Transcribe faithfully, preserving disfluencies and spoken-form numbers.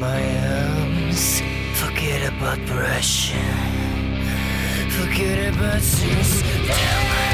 my arms. Forget about Russia. Forget about Zeus.